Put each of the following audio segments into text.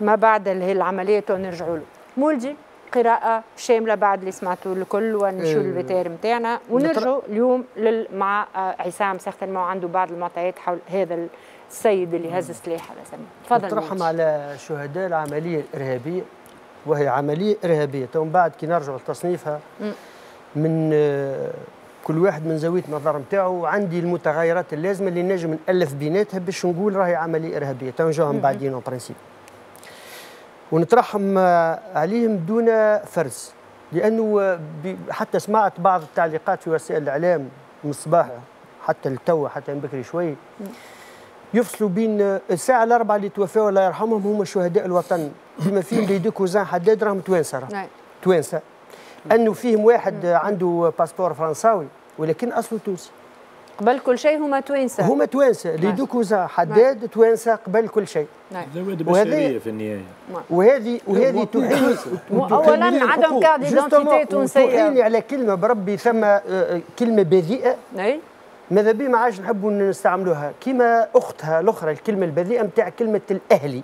ما بعد العمليه نرجعوا له. مولدي قراءه شامله بعد اللي سمعتوا الكل ونشوف البتار نتاعنا ونرجعوا اليوم مع عصام سيغتنمون عنده بعض المعطيات حول هذا السيد اللي هز السلاح على سماه. تفضل. نطرحهم على شهداء العمليه الارهابيه، وهي عمليه ارهابيه ومن بعد كي نرجعوا لتصنيفها من كل واحد من زاويه النظر نتاعو، عندي المتغيرات اللازمه اللي نجم نالف بيناتها باش نقول راهي عمليه ارهابيه، تو نجاوهم بعدين اون برانسيب. ونترحم عليهم دون فرز، لانه حتى سمعت بعض التعليقات في وسائل الاعلام من الصباح حتى للتو حتى من بكري شوي، يفصلوا بين الساعه 4 اللي توفاوا الله يرحمهم هما شهداء الوطن، بما فيهم لي دو كوزان حداد راهم توانسه، توانسه، انه فيهم واحد عنده باسبور فرنساوي ولكن اصله تونسي. قبل كل شيء هما توانسه، هما توانسه لي دو كوزان حداد توانسه قبل كل شيء، زوائد بشريه في النهايه. وهذه تحيل اولا عدم كارت ديدونتيتي تونسيه، تحيلني على كلمه بربي ثم كلمه بذيئه ماذا بي ما عادش نحبوا نستعملوها كما اختها الاخرى، الكلمه البذيئه نتاع كلمه الاهلي.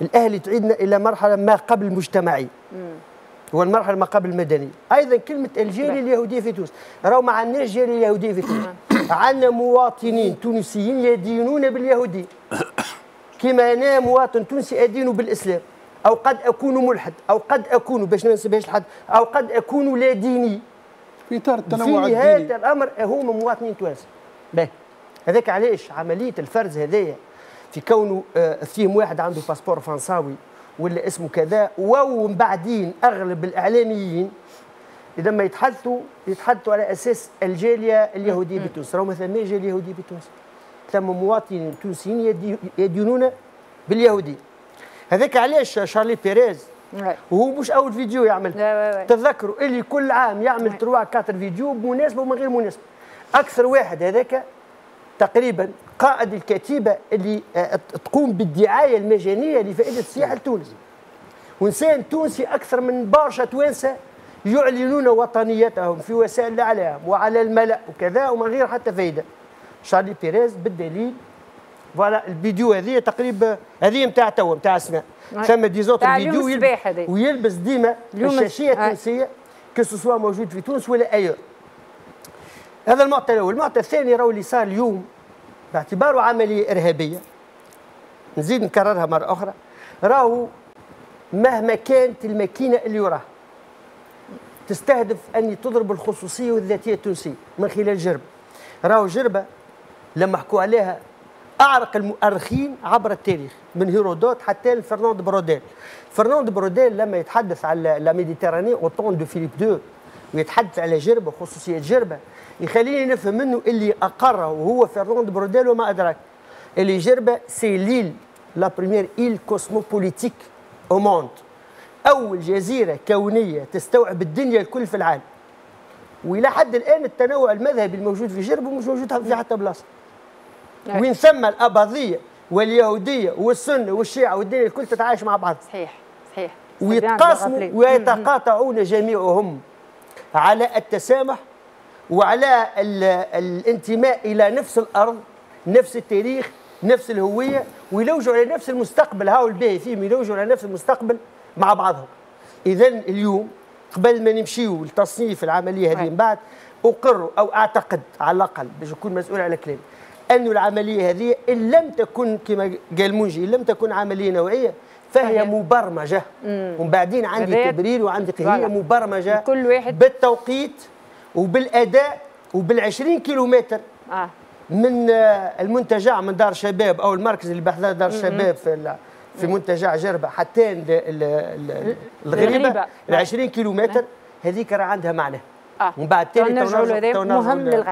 الاهلي تعيدنا الى مرحله ما قبل المجتمعي والمرحله ما قبل المدني. ايضا كلمه الجاليه اليهوديه في تونس، راهو ما عندناش جاليه يهوديه في تونس، عندنا مواطنين تونسيين يدينون باليهوديه كما انا مواطن تونسي ادين بالاسلام، او قد اكون ملحد، او قد اكون باش ما ننسبهاش لحد، او قد اكون لا ديني في اطار التنوع الديني. في نهايه الامر هما مواطنين توانسه. باهي هذاك علاش عمليه الفرز هذايا في كونه فيهم واحد عنده باسبور فرنساوي ولا اسمه كذا، ومن بعدين اغلب الاعلاميين اذا ما يتحدثوا على اساس الجاليه اليهوديه بتونس، راهو ما ثماش جاليه يهوديه بتونس، ثم مواطنين تونسيين يدينون باليهوديه. هذاك علاش شارلي بيريز وهو مش اول فيديو يعمل، تذكروا اللي كل عام يعمل 3-4 فيديو بمناسبه ومن غير مناسبه. اكثر واحد هذاك تقريبا قائد الكتيبه اللي تقوم بالدعايه المجانيه لفائده السياحه التونسيه، وانسان تونسي اكثر من برشا توانسه يعلنون وطنيتهم في وسائل الاعلام وعلى الملأ وكذا ومن غير حتى فائده. شارلي بيريز بالدليل فوالا الفيديو هذه تقريبا هذه نتاع توا نتاع السنه، ثم ديزوتر فيديو ويلبس ديما الشاشيه التونسيه كسوسوا موجود في تونس ولا ايور. هذا المعطى الاول. المعطى الثاني راهو اللي صار اليوم باعتباره عمليه ارهابيه، نزيد نكررها مره اخرى، راهو مهما كانت الماكينه اللي وراها تستهدف ان تضرب الخصوصيه والذاتيه التونسيه من خلال جرب، راهو جربه لما حكوا عليها اعرق المؤرخين عبر التاريخ من هيرودوت حتى لفرناند بروديل. فرناند بروديل لما يتحدث على لا ميديتيراني وطون دو فيليب دو ويتحدث على جربه خصوصيه جربه، يخليني نفهم منه اللي اقره وهو فرناند بروديل وما ادراك اللي جربه سي ليل لا بريمير ايل كوسموبوليتيك او موند، اول جزيره كونيه تستوعب الدنيا الكل في العالم. والى حد الان التنوع المذهبي الموجود في جربه مش موجود في حتى بلاصه. وين ثم الاباضيه واليهوديه والسنه والشيعه والدين الكل تتعايش مع بعض. صحيح صحيح. ويتقاسموا ويتقاطعون جميعهم على التسامح وعلى الانتماء الى نفس الارض، نفس التاريخ، نفس الهويه، ويلوجوا على نفس المستقبل، هاو الباهي فيهم يلوجوا على نفس المستقبل مع بعضهم. اذا اليوم قبل ما نمشيو لتصنيف العمليه هذه من بعد، اقر او اعتقد على الاقل باش نكون مسؤول على كلامي، أن العملية هذه إن لم تكن كما قال مونجي إن لم تكن عملية نوعية فهي مبرمجة. وبعدين عندي تبرير وعندي قضية مبرمجة كل واحد بالتوقيت وبالأداء وبال20 كيلومتر من المنتجع من دار شباب أو المركز اللي بحثناه دار شباب في منتجع جربة حتى الغريبة ال20 كيلومتر هذيك راه عندها معنى. ومن بعد تالي مهم للغاية.